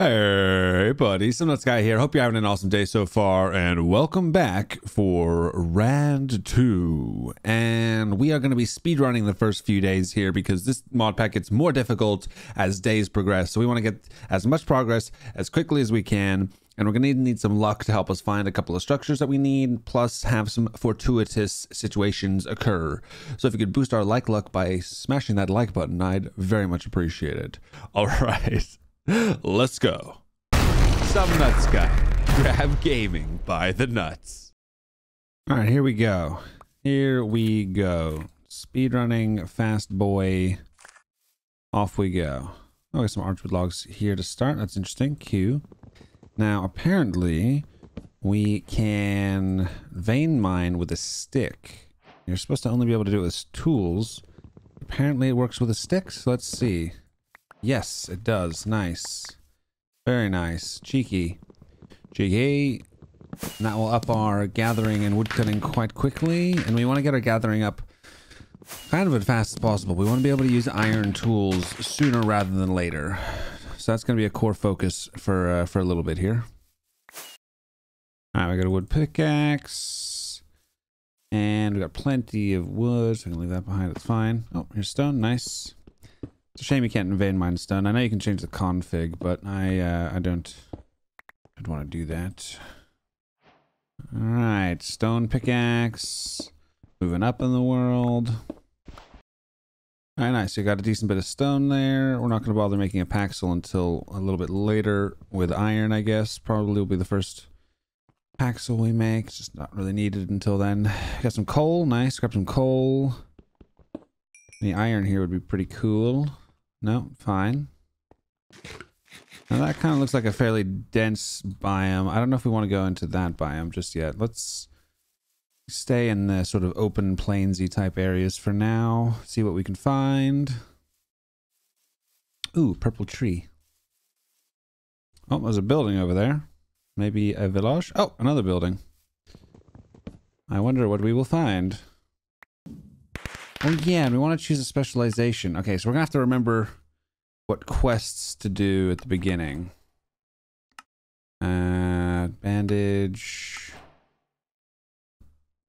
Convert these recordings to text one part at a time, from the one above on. Hey buddy, SomeNutzGuy here. Hope you're having an awesome day so far, and welcome back for RAD 2. And we are going to be speedrunning the first few days here because this mod pack gets more difficult as days progress. So we want to get as much progress as quickly as we can. And we're going to need some luck to help us find a couple of structures that we need, plus have some fortuitous situations occur. So if you could boost our like luck by smashing that like button, I'd very much appreciate it. All right. Let's go. SomeNutzGuy, grab gaming by the nuts. All right, here we go. Here we go. Speedrunning, fast boy. Off we go. Oh, some archwood logs here to start. That's interesting. Q. Now, apparently, we can vein mine with a stick. You're supposed to only be able to do it with tools. Apparently, it works with a stick. So let's see. Yes, it does. Nice. Very nice. Cheeky. Cheeky. And that will up our gathering and woodcutting quite quickly. And we want to get our gathering up kind of as fast as possible. We want to be able to use iron tools sooner rather than later. So that's going to be a core focus for a little bit here. All right, we got a wood pickaxe. And we got plenty of wood. So we can leave that behind. It's fine. Oh, here's stone. Nice. It's a shame you can't vein mine stone. I know you can change the config, but I don't want to do that. All right, stone pickaxe, moving up in the world. All right, nice. You got a decent bit of stone there. We're not going to bother making a paxel until a little bit later with iron, I guess. Probably will be the first paxel we make. It's just not really needed until then. Got some coal. Nice. Grab some coal. Any iron here would be pretty cool. No, fine. Now that kind of looks like a fairly dense biome. I don't know if we want to go into that biome just yet. Let's stay in the sort of open plainsy type areas for now. See what we can find. Ooh, purple tree. Oh, there's a building over there. Maybe a village. Oh, another building. I wonder what we will find. Oh yeah, and we want to choose a specialization. Okay, so we're going to have to remember what quests to do at the beginning. Bandage.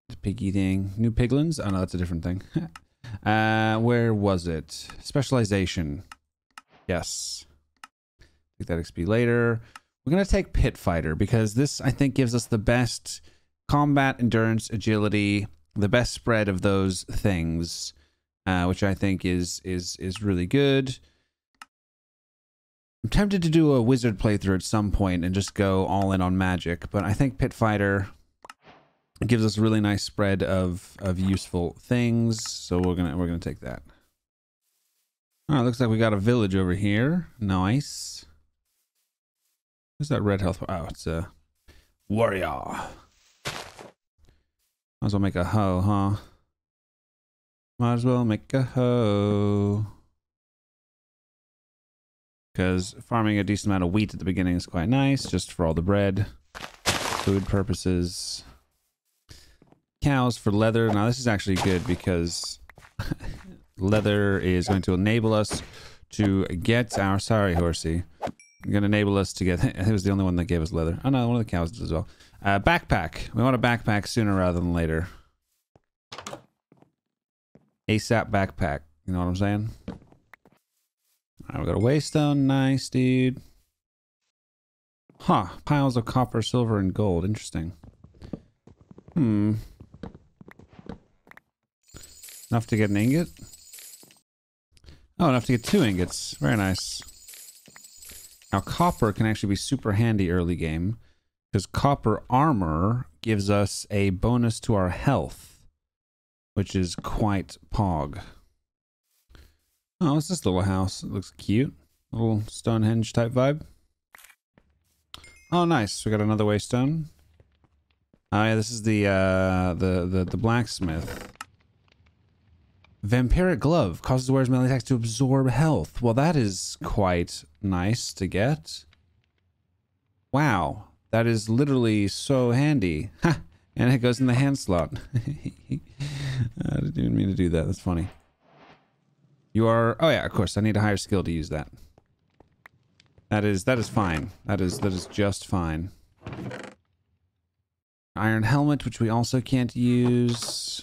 The pig eating. New piglins? Oh no, that's a different thing. Where was it? Specialization. Yes. Take that XP later. We're going to take Pit Fighter because this, I think, gives us the best combat, endurance, agility, the best spread of those things, which I think is really good. I'm tempted to do a wizard playthrough at some point and just go all in on magic, but I think Pit Fighter gives us a really nice spread of useful things, so we're gonna take that. All right, looks like we got a village over here. Nice. Who's that red health? Oh, it's a warrior. Might as well make a hoe, huh? Might as well make a hoe. Because farming a decent amount of wheat at the beginning is quite nice, just for all the bread, food purposes. Cows for leather. Now, this is actually good because leather is going to enable us to get our... Sorry, horsey. Going to enable us to get... It was the only one that gave us leather. Oh, no, one of the cows did as well. Backpack. We want a backpack sooner rather than later. ASAP backpack. You know what I'm saying? All right, we got a waystone. Nice, dude. Huh. Piles of copper, silver, and gold. Interesting. Hmm. Enough to get an ingot? Oh, enough to get 2 ingots. Very nice. Now, copper can actually be super handy early game, because copper armor gives us a bonus to our health, which is quite pog. Oh, it's this little house. It looks cute. Little Stonehenge type vibe. Oh, nice. We got another waystone. Oh, yeah, this is the blacksmith. Vampiric glove causes the wearer's melee attacks to absorb health. Well, that is quite nice to get. Wow. That is literally so handy. Ha! And it goes in the hand slot. I didn't even mean to do that. That's funny. You are... Oh, yeah, of course. I need a higher skill to use that. That is fine. That is just fine. Iron helmet, which we also can't use.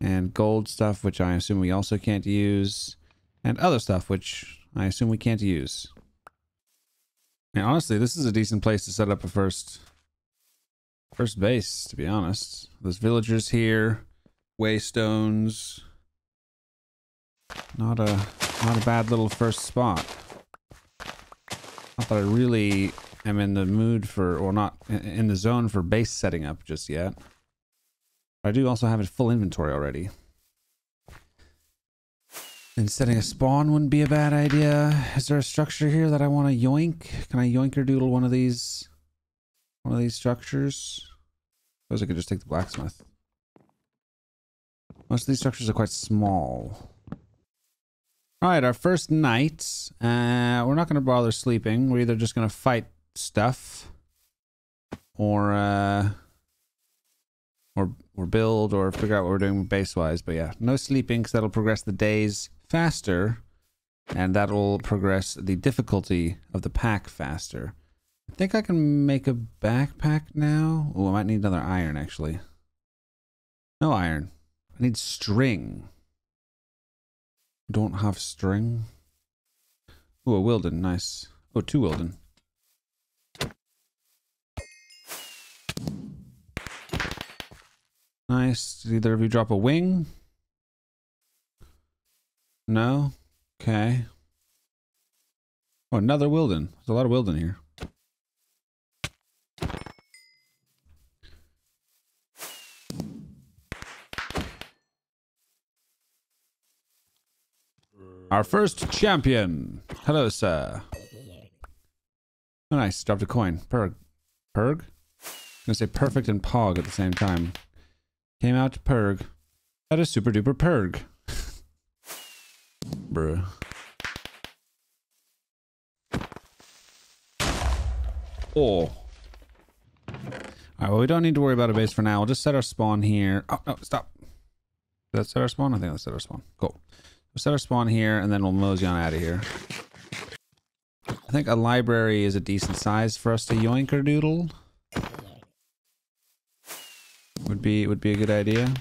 And gold stuff, which I assume we also can't use. And other stuff, which I assume we can't use. And honestly, this is a decent place to set up a first base, to be honest. There's villagers here. Waystones. Not a bad little first spot. Not that I really am in the mood for, or not in the zone for base setting up just yet. I do also have a full inventory already. And setting a spawn wouldn't be a bad idea. Is there a structure here that I want to yoink? Can I yoinker doodle one of these structures? I suppose I could just take the blacksmith. Most of these structures are quite small. All right, our first night. We're not going to bother sleeping. We're either just going to fight stuff, or build, or figure out what we're doing base-wise. But yeah, no sleeping, because that'll progress the days faster, and that'll progress the difficulty of the pack faster. I think I can make a backpack now. Oh, I might need another iron, actually. No iron. I need string. Don't have string. Ooh, a Wilden, nice. Oh, two Wilden. Nice. Did either of you drop a wing? No? Okay. Oh, another Wilden. There's a lot of Wilden here. Our first champion. Hello, sir. Oh, nice. Dropped a coin. Perg. Perg? I'm gonna say perfect and pog at the same time. Came out to perg. That is super duper perg. Bruh. Oh. Alright, well, we don't need to worry about a base for now. We'll just set our spawn here. Oh, no, stop. Did that set our spawn? I think that set our spawn. Cool. We'll set our spawn here, and then we'll mosey on out of here. I think a library is a decent size for us to yoinker doodle. Would be a good idea.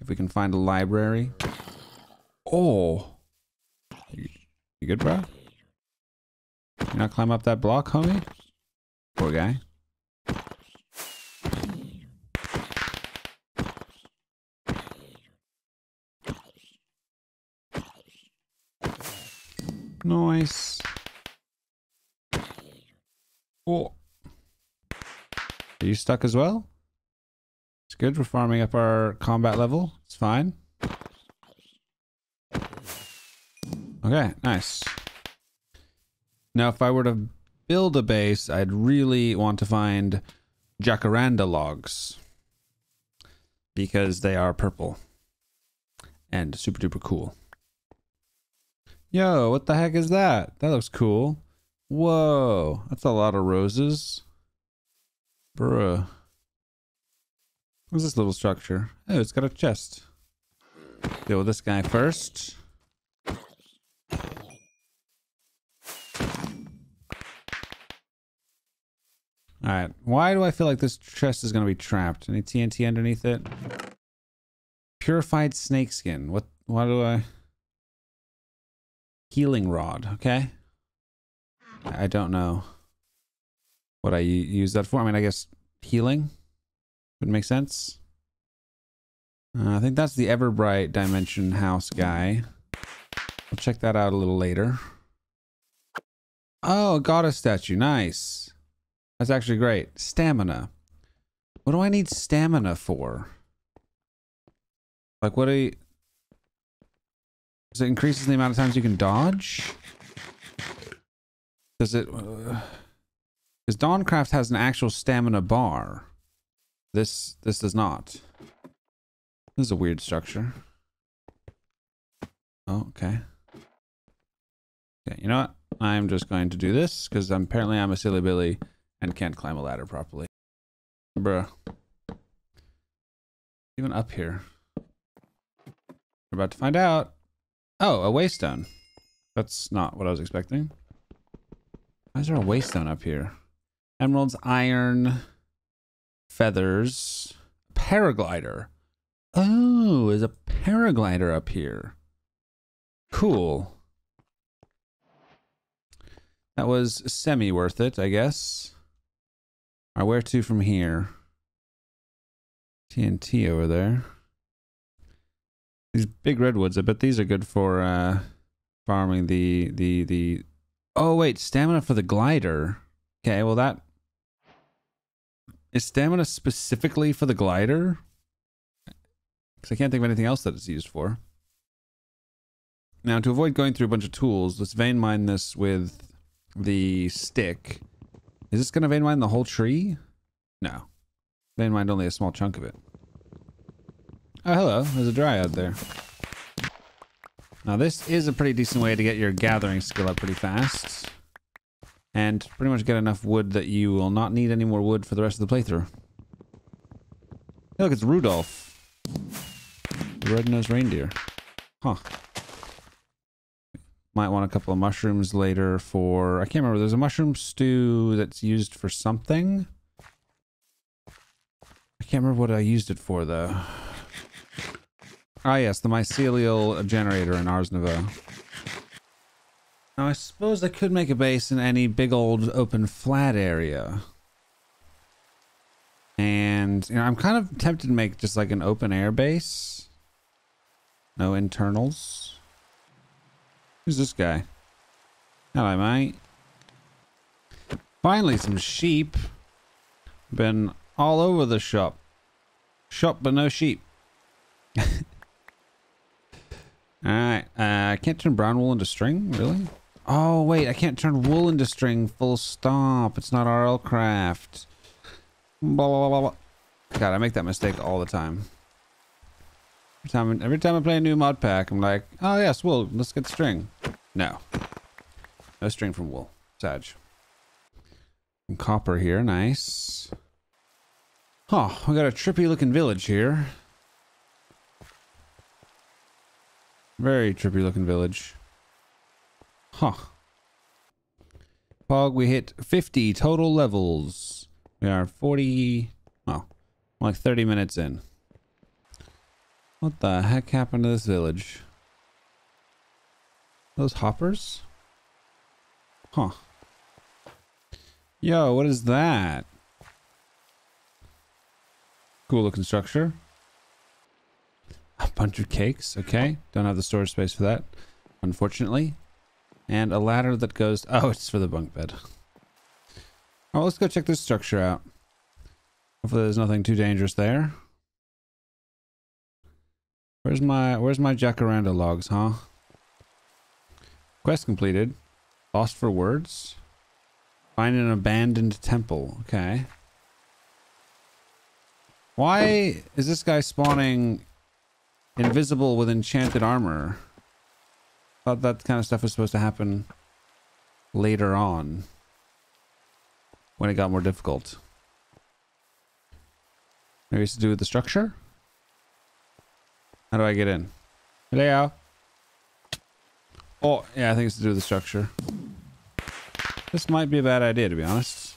If we can find a library. Oh. You good, bro? You not climb up that block, homie? Poor guy. Nice. Oh. Are you stuck as well? It's good. We're farming up our combat level. It's fine. Okay, nice. Now, if I were to build a base, I'd really want to find jacaranda logs. Because they are purple. And super duper cool. Yo, what the heck is that? That looks cool. Whoa, that's a lot of roses. Bruh. What's this little structure? Oh, it's got a chest. Deal with this guy first. Alright, why do I feel like this chest is going to be trapped? Any TNT underneath it? Purified snakeskin. What? Why do I... Healing rod, okay? I don't know what I use that for. I mean, I guess healing would make sense. I think that's the Everbright Dimension House guy. I'll check that out a little later. Oh, a goddess statue, nice. That's actually great. Stamina. What do I need stamina for? Like, what do you... Does it increase the amount of times you can dodge? Does it... Because Dawncraft has an actual stamina bar. This does not. This is a weird structure. Oh, okay. Okay, you know what? I'm just going to do this, because apparently I'm a silly billy and can't climb a ladder properly. Bruh. Even up here. We're about to find out. Oh, a waystone. That's not what I was expecting. Why is there a waystone up here? Emeralds, iron, feathers, paraglider. Oh, there's a paraglider up here. Cool. That was semi-worth it, I guess. All right, where to from here? TNT over there. These big redwoods, I bet these are good for farming the... Oh, wait, stamina for the glider. Okay, well that... Is stamina specifically for the glider? Because I can't think of anything else that it's used for. Now, to avoid going through a bunch of tools, let's vein mine this with the stick. Is this going to vein mine the whole tree? No. Vein mined only a small chunk of it. Oh, hello. There's a dryad there. Now, this is a pretty decent way to get your gathering skill up pretty fast. And pretty much get enough wood that you will not need any more wood for the rest of the playthrough. Hey, look, it's Rudolph. The red-nosed reindeer. Huh. Might want a couple of mushrooms later for... I can't remember. There's a mushroom stew that's used for something. I can't remember what I used it for, though. Ah, yes. The mycelial generator in Ars Nouveau. Now, I suppose I could make a base in any big old open flat area. And, you know, I'm kind of tempted to make just like an open air base. No internals. Who's this guy? Hello, mate. Finally, some sheep. Been all over the shop. Shop, but no sheep. Alright, I can't turn brown wool into string, really? Oh, wait, I can't turn wool into string, full stop. It's not RLcraft. Blah, blah, blah, blah. God, I make that mistake all the time. Every time I play a new mod pack, I'm like, oh yes, wool, let's get string. No. No string from wool. Sag. Some copper here, nice. Huh, we got a trippy looking village here. Very trippy looking village. Huh. Pog, we hit 50 total levels. We are 40, well, I'm like 30 minutes in. What the heck happened to this village? Those hoppers? Huh. Yo, what is that? Cool looking structure. A bunch of cakes, okay. Don't have the storage space for that, unfortunately. And a ladder that goes, oh, it's for the bunk bed. Alright, let's go check this structure out. Hopefully there's nothing too dangerous there. Where's my jacaranda logs, huh? Quest completed. Lost for words. Find an abandoned temple. Okay. Why is this guy spawning invisible with enchanted armor? Thought that kind of stuff was supposed to happen later on, when it got more difficult. Maybe it's to do with the structure? How do I get in? Hello? Oh, yeah, I think it's to do with the structure. This might be a bad idea, to be honest.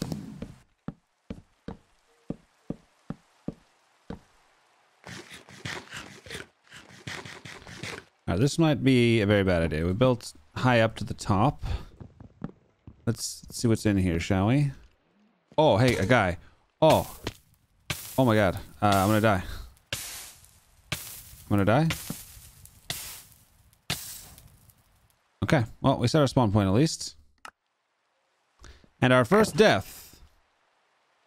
Now, this might be a very bad idea. We built high up to the top. Let's see what's in here, shall we? Oh, hey, a guy. Oh. Oh my god. I'm gonna die. Okay. Well, we set our spawn point at least. And our first death.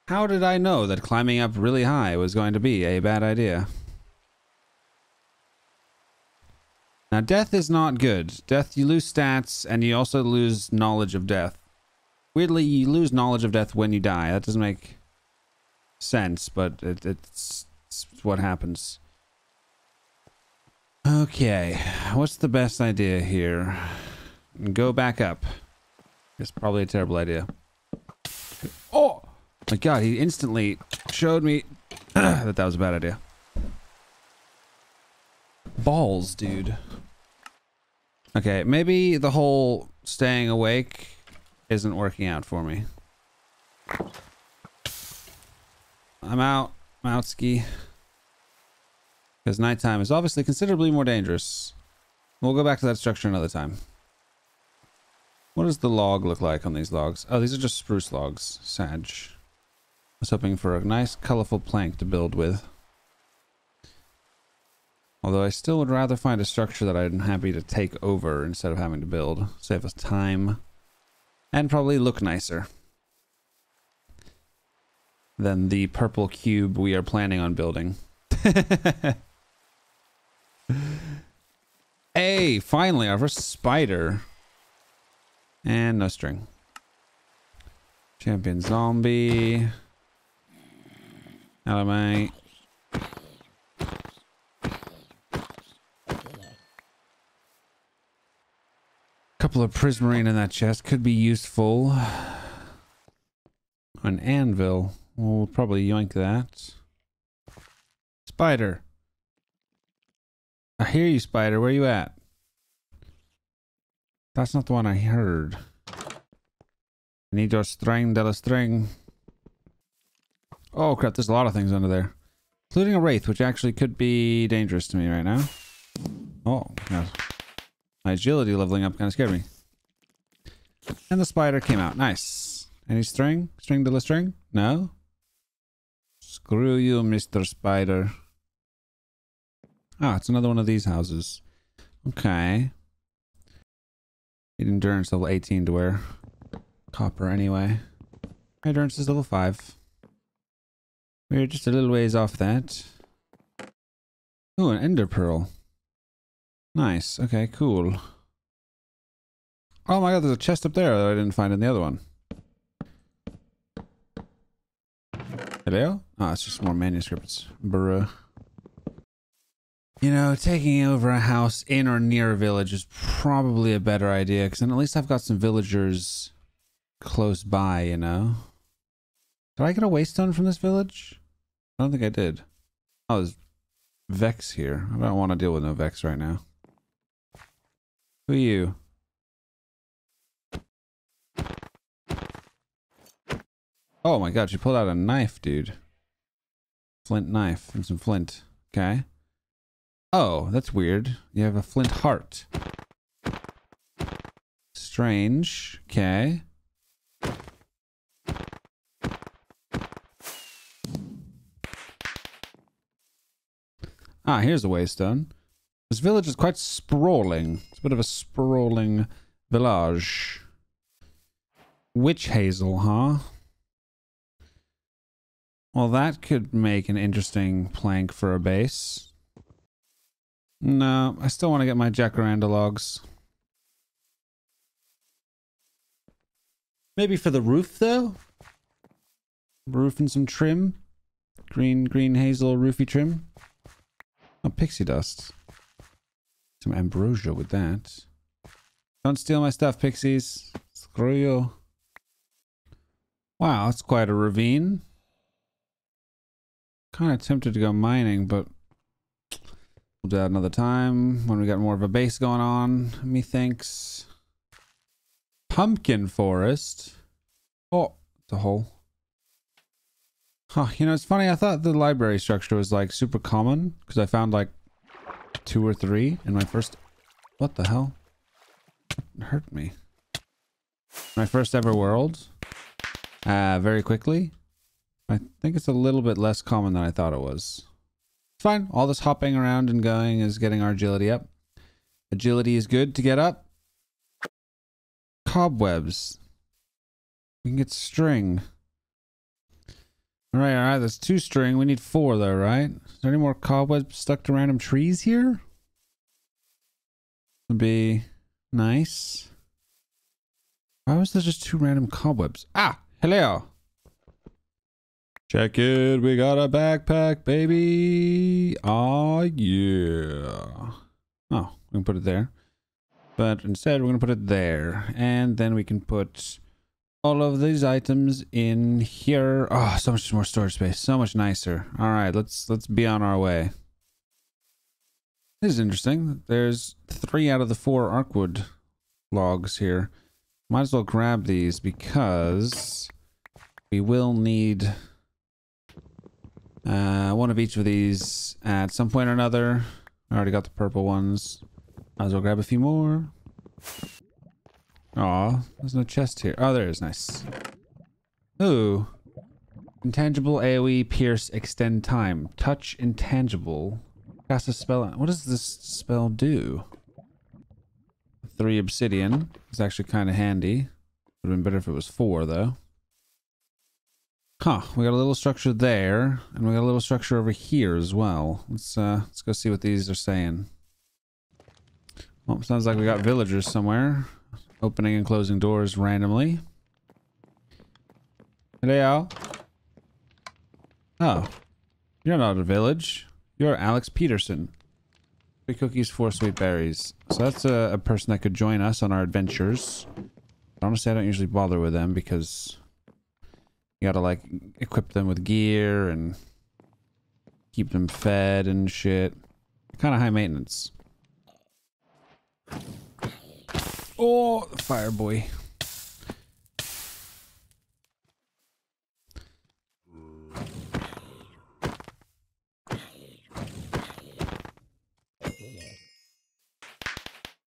How did I know that climbing up really high was going to be a bad idea? Now, death is not good. Death, you lose stats, and you also lose knowledge of death. Weirdly, you lose knowledge of death when you die. That doesn't make sense, but it's what happens. Okay, what's the best idea here? Go back up. It's probably a terrible idea. Oh! My god, he instantly showed me that was a bad idea. Balls, dude. Okay, maybe the whole staying awake isn't working out for me. I'm out, Moutski. Because nighttime is obviously considerably more dangerous. We'll go back to that structure another time. What does the log look like on these logs? Oh, these are just spruce logs. Sag. I was hoping for a nice, colorful plank to build with. Although I still would rather find a structure that I'm happy to take over instead of having to build. Save us time. And probably look nicer than the purple cube we are planning on building. Hey, finally, our first spider. And no string. Champion zombie. Out of my... Couple of prismarine in that chest could be useful. An anvil. We'll probably yoink that. Spider. I hear you, spider. Where you at? That's not the one I heard. I need your string, de la string. Oh crap, there's a lot of things under there. Including a wraith, which actually could be dangerous to me right now. Oh, no. My agility leveling up kind of scared me. And the spider came out. Nice. Any string? String de la string? No? Screw you, Mr. Spider. Ah, it's another one of these houses. Okay. Need endurance level 18 to wear copper anyway. My endurance is level 5. We're just a little ways off that. Ooh, an ender pearl. Nice. Okay, cool. Oh my god, there's a chest up there that I didn't find in the other one. Hello? Ah, oh, it's just more manuscripts. Bruh. You know, taking over a house in or near a village is probably a better idea, because then at least I've got some villagers close by, you know? Did I get a waystone from this village? I don't think I did. Oh, there's Vex here. I don't want to deal with no Vex right now. Who are you? Oh my god, she pulled out a knife, dude. Flint knife and some flint. Okay. Oh, that's weird. You have a flint heart. Strange. Okay. Ah, here's a waystone. This village is quite sprawling. It's a bit of a sprawling village. Witch hazel, huh? Well, that could make an interesting plank for a base. No, I still want to get my jacaranda logs. Maybe for the roof, though? Roof and some trim. Green hazel roofy trim. Oh, pixie dust. Some ambrosia with that. Don't steal my stuff, pixies. Screw you. Wow, that's quite a ravine. Kind of tempted to go mining, but we'll do that another time when we got more of a base going on, methinks. Pumpkin forest. Oh, it's a hole. Huh, you know, it's funny, I thought the library structure was, like, super common, because I found, like, 2 or 3 in my first... What the hell? It hurt me. My first ever world. Very quickly. I think it's a little bit less common than I thought it was. It's fine. All this hopping around and going is getting our agility up. Agility is good to get up. Cobwebs. We can get string. All right, that's 2 string. We need 4 though, right? Is there any more cobwebs stuck to random trees here? Would be nice. Why was there just 2 random cobwebs? Ah, hello. Check it, we got a backpack, baby. Oh, yeah. Oh, we can put it there. But instead, we're gonna put it there. And then we can put all of these items in here. Oh, so much more storage space. So much nicer. All right, let's be on our way. This is interesting. There's 3 out of the 4 Arkwood logs here. Might as well grab these because we will need one of each of these at some point or another. I already got the purple ones. Might as well grab a few more. Aw, there's no chest here. Oh, there is. Nice. Ooh. Intangible, AoE, pierce, extend time. Touch intangible. Cast a spell. What does this spell do? 3 obsidian. It's actually kind of handy. Would have been better if it was 4, though. Huh. We got a little structure there, and we got a little structure over here as well. Let's go see what these are saying. Well, sounds like we got villagers somewhere. Opening and closing doors randomly. Hello. Oh. You're not a village. You're Alex Peterson. 3 cookies, 4 sweet berries. So that's a person that could join us on our adventures. But honestly, I don't usually bother with them because you gotta, like, equip them with gear and keep them fed and shit. Kind of high maintenance. Oh, the fire boy.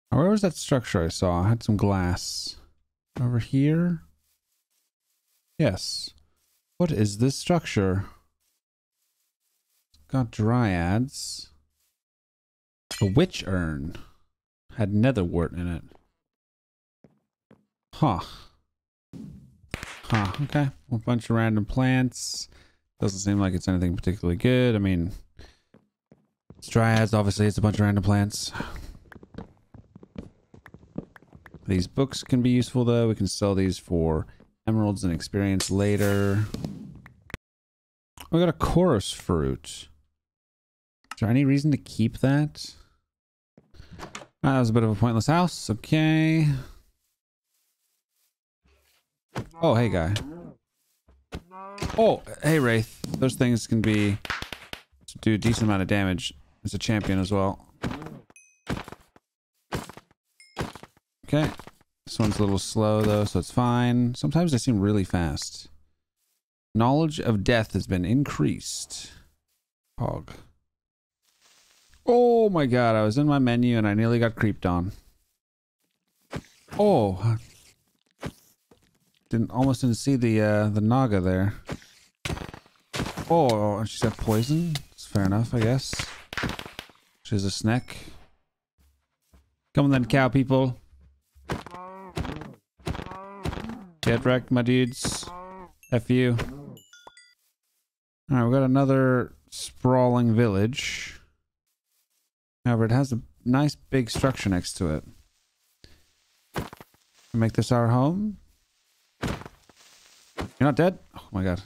Where was that structure I saw? I had some glass. Over here? Yes. What is this structure? It's got dryads. A witch urn. Had netherwort in it. Huh. Huh, okay. A bunch of random plants. Doesn't seem like it's anything particularly good. I mean, it's dryads, obviously. It's a bunch of random plants. These books can be useful, though. We can sell these for emeralds and experience later. We got a chorus fruit. Is there any reason to keep that? That was a bit of a pointless house. Okay. Oh, hey, guy. Oh, hey, Wraith. Those things can be... do a decent amount of damage. As a champion as well. Okay, this one's a little slow though, so it's fine. Sometimes they seem really fast. Knowledge of death has been increased. Hog. Oh my god, I was in my menu and I nearly got creeped on. Oh. Almost didn't see the Naga there. Oh, she's got poison. It's fair enough, I guess. She's a snack. Come on then, cow people. Get wrecked, my dudes. F you. Alright, we got another sprawling village. However, it has a nice big structure next to it. Make this our home. You're not dead? Oh my god.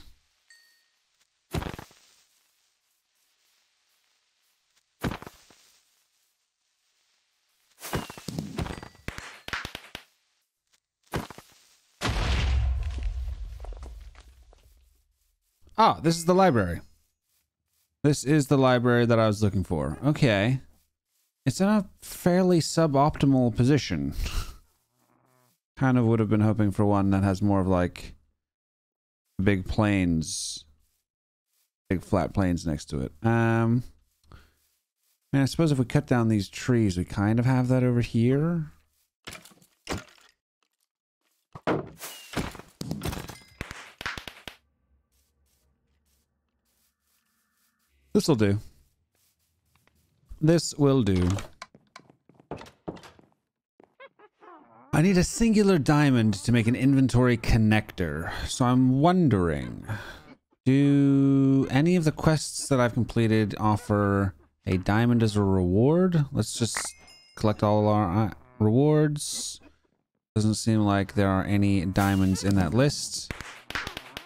Ah, this is the library. This is the library that I was looking for. Okay. It's in a fairly suboptimal position. Kind of would have been hoping for one that has more of like big plains, big flat plains next to it. I suppose if we cut down these trees, we kind of have that over here. This'll do. This will do. I need a singular diamond to make an inventory connector. So I'm wondering, do any of the quests that I've completed offer a diamond as a reward? Let's just collect all our rewards. Doesn't seem like there are any diamonds in that list.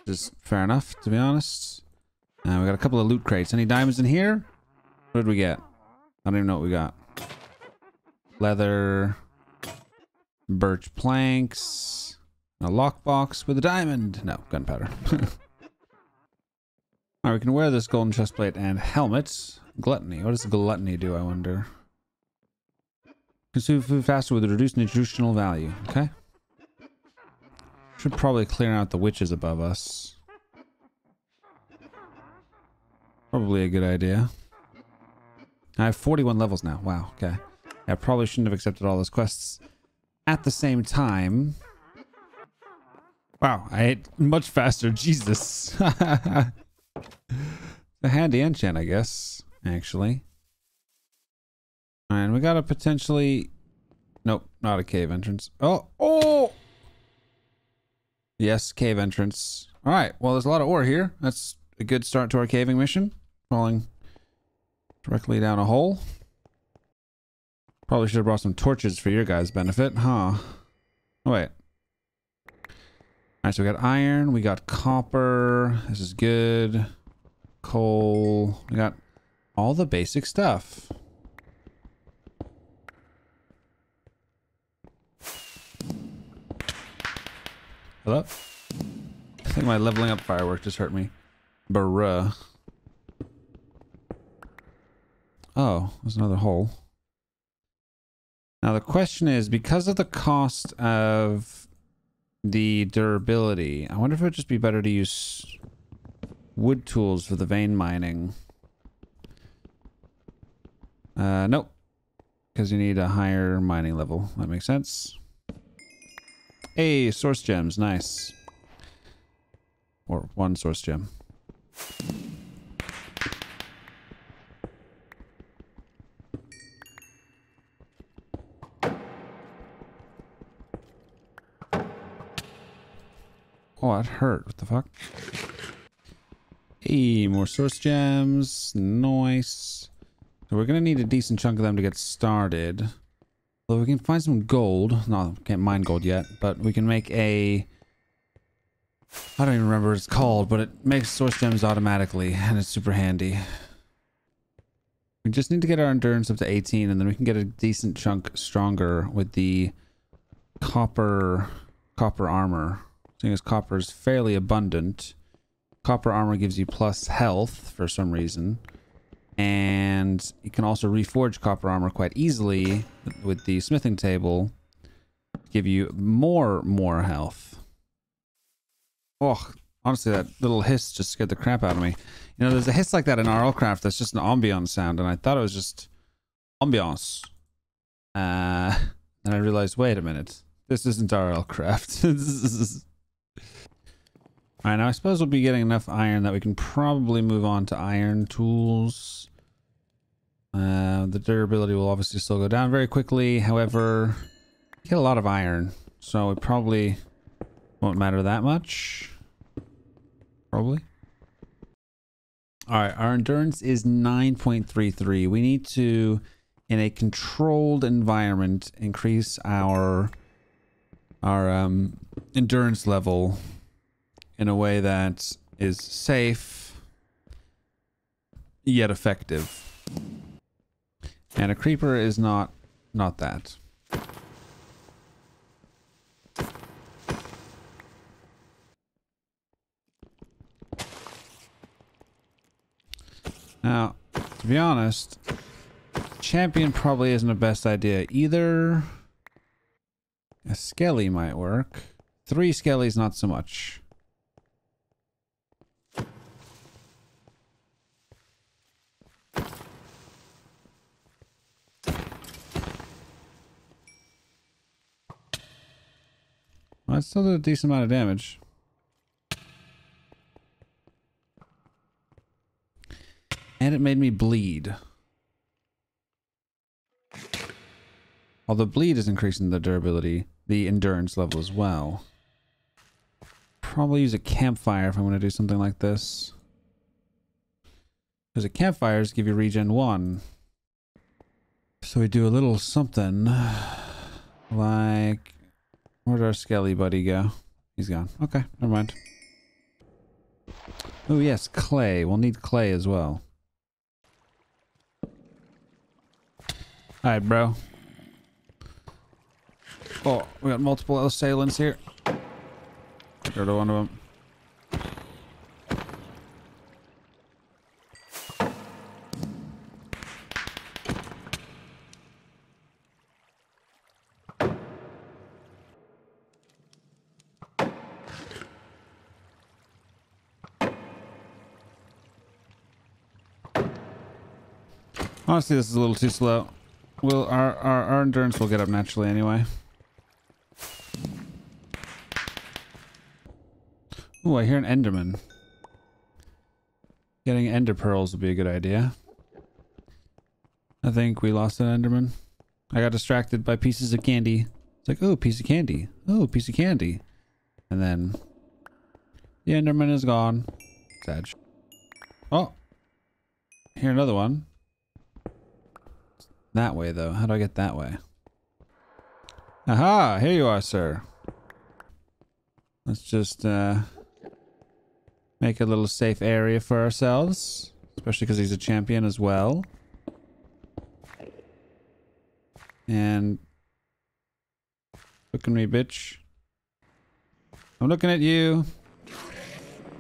Just fair enough, to be honest. We got a couple of loot crates. Any diamonds in here? What did we get? I don't even know what we got. Leather. Birch planks. A lockbox with a diamond. No, gunpowder. Alright, we can wear this golden chestplate and helmet. Gluttony. What does gluttony do, I wonder? Consume food faster with a reduced nutritional value. Okay. Should probably clear out the witches above us. Probably a good idea. I have 41 levels now. Wow. Okay. I probably shouldn't have accepted all those quests at the same time. Wow. I ate much faster. Jesus. I had the enchant, I guess, actually. And we got a potentially... Nope, not a cave entrance. Oh! Oh! Yes, cave entrance. Alright, well there's a lot of ore here. That's a good start to our caving mission. Falling directly down a hole. Probably should have brought some torches for your guys' benefit, huh? Oh, wait. Alright, so we got iron, we got copper. This is good. Coal. We got all the basic stuff. Hello? I think my leveling up firework just hurt me. Bruh. Oh, there's another hole. Now the question is, because of the cost of the durability, I wonder if it would just be better to use wood tools for the vein mining. Nope. Because you need a higher mining level. That makes sense. Hey, source gems, nice. Or one source gem. Oh, that hurt. What the fuck? Hey, more source gems. Nice. So we're gonna need a decent chunk of them to get started. Although we can find some gold. No, can't mine gold yet, but we can make a... I don't even remember what it's called, but it makes source gems automatically, and it's super handy. We just need to get our endurance up to 18, and then we can get a decent chunk stronger with the copper armor. Seeing as copper is fairly abundant, copper armor gives you plus health for some reason. And you can also reforge copper armor quite easily with the smithing table. Give you more health. Oh, honestly, that little hiss just scared the crap out of me. You know, there's a hiss like that in RLcraft that's just an ambiance sound, and I thought it was just ambiance. And I realized, wait a minute, this isn't RLcraft. All right, now I suppose we'll be getting enough iron that we can probably move on to iron tools. The durability will obviously still go down very quickly. However, we get a lot of iron, so it probably won't matter that much. Probably. All right, our endurance is 9.33. We need to, in a controlled environment, increase our endurance level in a way that is safe, yet effective. And a creeper is not that. Now, to be honest, champion probably isn't the best idea either. A skelly might work. 3 skellies, not so much. I still did a decent amount of damage. And it made me bleed. Although bleed is increasing the durability, the endurance level as well. Probably use a campfire if I'm going to do something like this. Because the campfires give you regen 1. So we do a little something like... Where'd our skelly buddy go? He's gone. Okay, never mind. Oh yes, clay. We'll need clay as well. Alright, bro. Oh, we got multiple assailants here. Go to one of them. Honestly, this is a little too slow. We'll, our endurance will get up naturally anyway. Ooh, I hear an Enderman. Getting Ender Pearls would be a good idea. I think we lost an Enderman. I got distracted by pieces of candy. It's like, oh, piece of candy. Oh, piece of candy. And then the Enderman is gone. Sad. Oh, here another one. That way though. How do I get that way? Aha! Here you are, sir. Let's just make a little safe area for ourselves, especially because he's a champion as well. And look at me, bitch. I'm looking at you,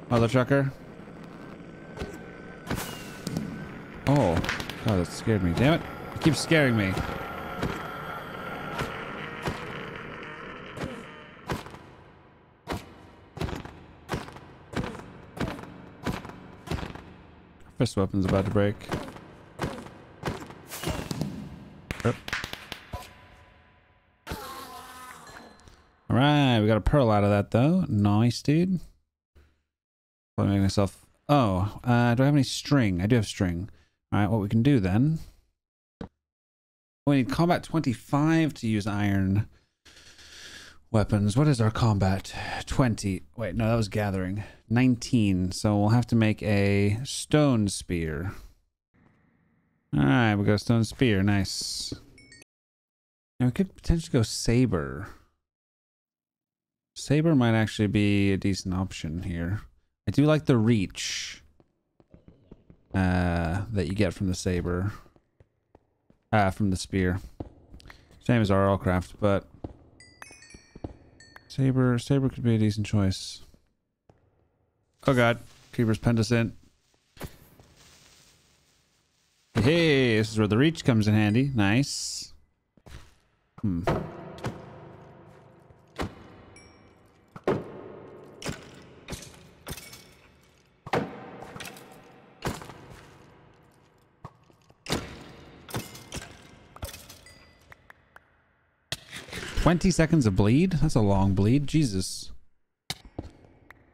mother trucker. Oh, God, that scared me. Damn it. It keeps scaring me. First weapon's about to break. Yep. Alright, we got a pearl out of that though. Nice, dude. Let me make myself... Oh, do I have any string? I do have string. Alright, what we can do then... We need combat 25 to use iron weapons. What is our combat? 20. Wait, no, that was gathering. 19. So we'll have to make a stone spear. All right, we got a stone spear. Nice. Now we could potentially go saber. Saber might actually be a decent option here. I do like the reach that you get from the saber. From the spear. Same as RLcraft, but saber could be a decent choice. Oh God, Creeper's penned us in. Hey, this is where the reach comes in handy. Nice. Twenty 20 seconds of bleed? That's a long bleed. Jesus.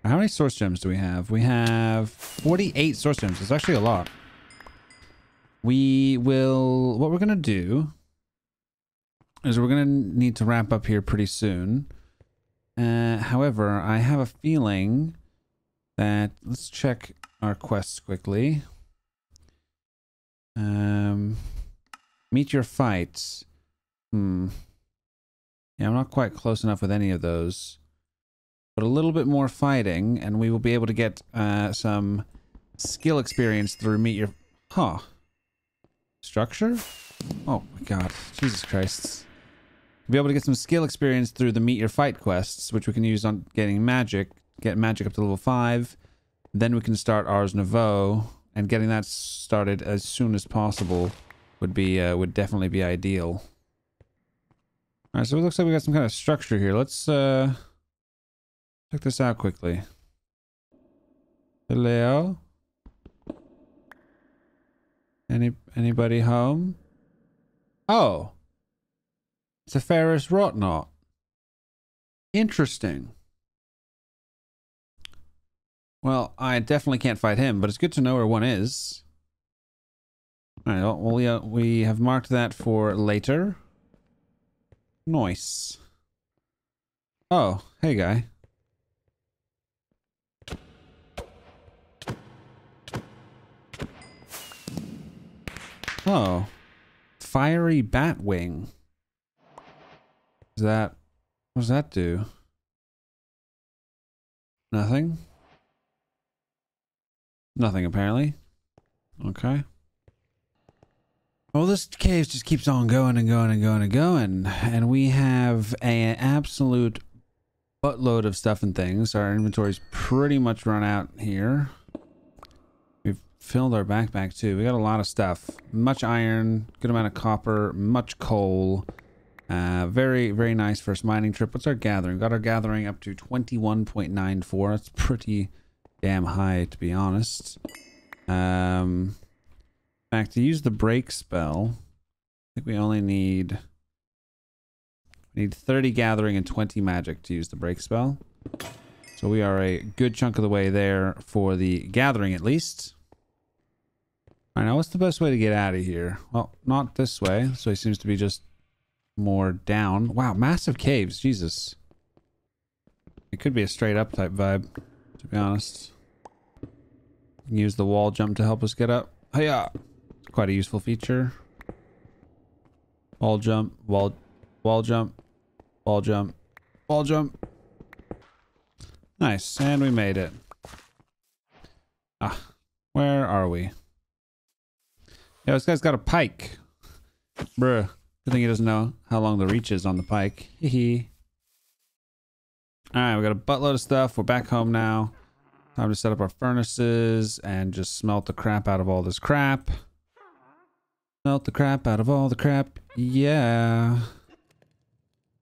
How many source gems do we have? We have 48 source gems. It's actually a lot. We will... What we're going to do is we're going to need to wrap up here pretty soon. However, I have a feeling that... Let's check our quests quickly. Meet your fights. Yeah, I'm not quite close enough with any of those. But a little bit more fighting, and we will be able to get some skill experience through meet your... Huh. Structure? Oh my God. Jesus Christ. We'll be able to get some skill experience through the meet your fight quests, which we can use on getting magic. Get magic up to level 5. Then we can start Ars Nouveau, and getting that started as soon as possible would be would definitely be ideal. All right, so it looks like we got some kind of structure here. Let's check this out quickly. Hello? Anybody home? Oh, it's a Ferris Rottnot. Interesting. Well, I definitely can't fight him, but it's good to know where one is. All right, well, we have marked that for later. Nice. Oh, hey guy. Oh. Fiery Batwing. Is that... What does that do? Nothing? Nothing apparently. Okay. Well, this cave just keeps on going and going and going and going. And we have an absolute buttload of stuff and things. Our inventory's pretty much run out here. We've filled our backpack too. We got a lot of stuff. Much iron, good amount of copper, much coal. Very, very nice first mining trip. What's our gathering? Got our gathering up to 21.94. That's pretty damn high, to be honest. In fact, to use the break spell, I think we only need... we need 30 gathering and 20 magic to use the break spell. So we are a good chunk of the way there for the gathering, at least. All right, now what's the best way to get out of here? Well, not this way. So it seems to be just more down. Wow, massive caves. Jesus. It could be a straight up type vibe, to be honest. You can use the wall jump to help us get up. Hiya! Quite a useful feature. Wall jump, wall jump, wall jump, wall jump. Nice, and we made it. Ah, where are we? Yeah, this guy's got a pike. Bruh, good thing he doesn't know how long the reach is on the pike. Hehe. Alright, we got a buttload of stuff. We're back home now. Time to set up our furnaces and just smelt the crap out of all this crap. Smelt the crap out of all the crap. Yeah.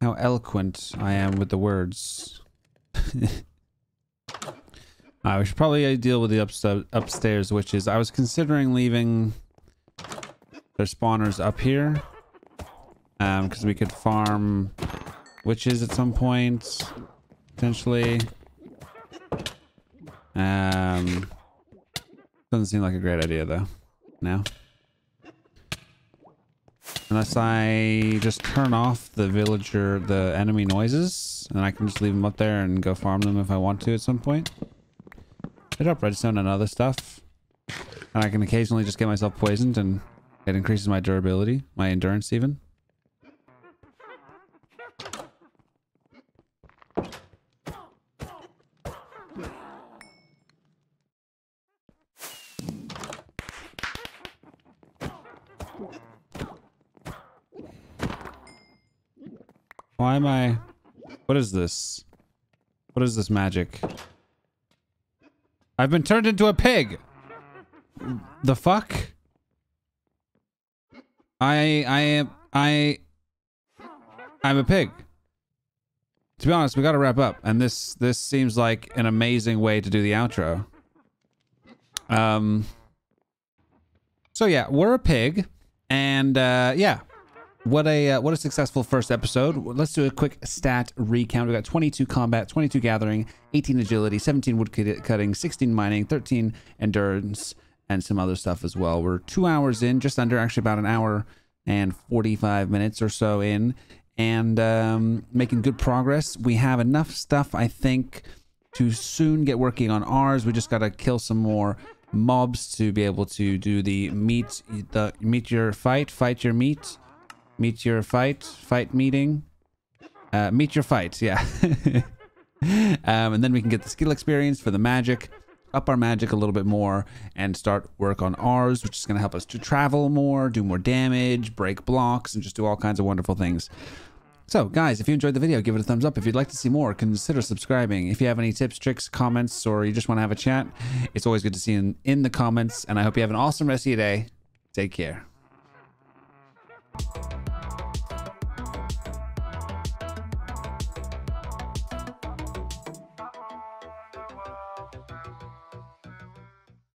How eloquent I am with the words. Alright, we should probably deal with the upstairs witches. I was considering leaving their spawners up here. Because we could farm witches at some point. Potentially. Doesn't seem like a great idea though. No. Unless I just turn off the enemy noises, and I can just leave them up there and go farm them if I want to at some point. Hit up redstone and other stuff. And I can occasionally just get myself poisoned, and it increases my durability, my endurance even. Why am I... what is this? What is this magic? I've been turned into a pig! The fuck? I'm a pig. To be honest, we gotta wrap up. And this seems like an amazing way to do the outro. So yeah, we're a pig. And yeah. What a successful first episode. Let's do a quick stat recount. We got 22 combat, 22 gathering, 18 agility, 17 wood cutting, 16 mining, 13 endurance, and some other stuff as well. We're 2 hours in, just under, actually about an hour and 45 minutes or so in, and making good progress. We have enough stuff, I think, to soon get working on ours. We just got to kill some more mobs to be able to do the meet your fight, yeah. And then we can get the skill experience for the magic, up our magic a little bit more, and start work on ours, which is going to help us to travel more, do more damage, break blocks, and just do all kinds of wonderful things. So, guys, if you enjoyed the video, give it a thumbs up. If you'd like to see more, consider subscribing. If you have any tips, tricks, comments, or you just want to have a chat, it's always good to see you in the comments, and I hope you have an awesome rest of your day. Take care.